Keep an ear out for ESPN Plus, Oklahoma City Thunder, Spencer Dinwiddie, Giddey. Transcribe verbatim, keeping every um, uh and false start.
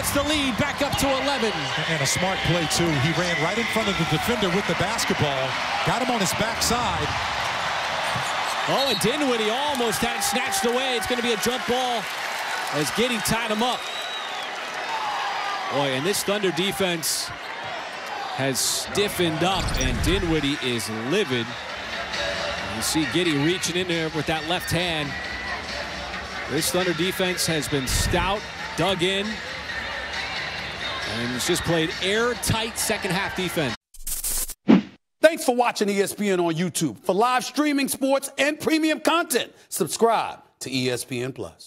puts the lead back up to eleven. And a smart play, too. He ran right in front of the defender with the basketball, got him on his backside. Oh, and Dinwiddie almost had it snatched away. It's going to be a jump ball as Giddey tied him up. Boy, and this Thunder defense has stiffened up, and Dinwiddie is livid. You see Giddey reaching in there with that left hand. This Thunder defense has been stout, dug in, and it's just played airtight second half defense. Thanks for watching E S P N on YouTube. For live streaming sports and premium content, subscribe to E S P N Plus.